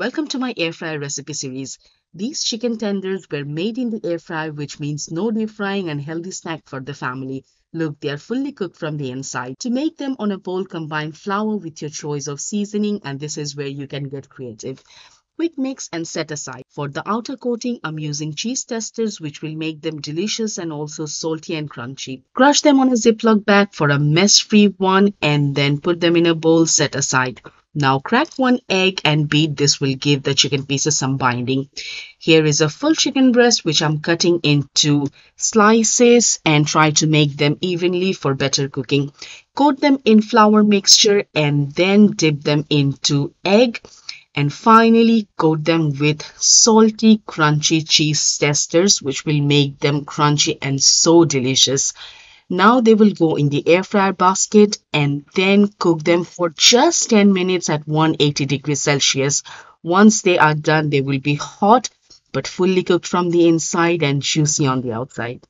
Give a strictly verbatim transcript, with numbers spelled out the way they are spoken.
Welcome to my air fryer recipe series. These chicken tenders were made in the air fryer, which means no deep frying and healthy snack for the family. Look, they are fully cooked from the inside. To make them on a bowl, combine flour with your choice of seasoning, and this is where you can get creative. Quick mix and set aside. For the outer coating, I'm using cheese testers, which will make them delicious and also salty and crunchy. Crush them on a Ziploc bag for a mess-free one and then put them in a bowl, set aside. Now crack one egg and beat. This will give the chicken pieces some binding. Here is a full chicken breast which I'm cutting into slices and try to make them evenly for better cooking. Coat them in flour mixture and then dip them into egg. And finally coat them with salty, crunchy cheese testers, which will make them crunchy and so delicious. Now they will go in the air fryer basket and then cook them for just ten minutes at one hundred eighty degrees Celsius. Once they are done, they will be hot but fully cooked from the inside and juicy on the outside.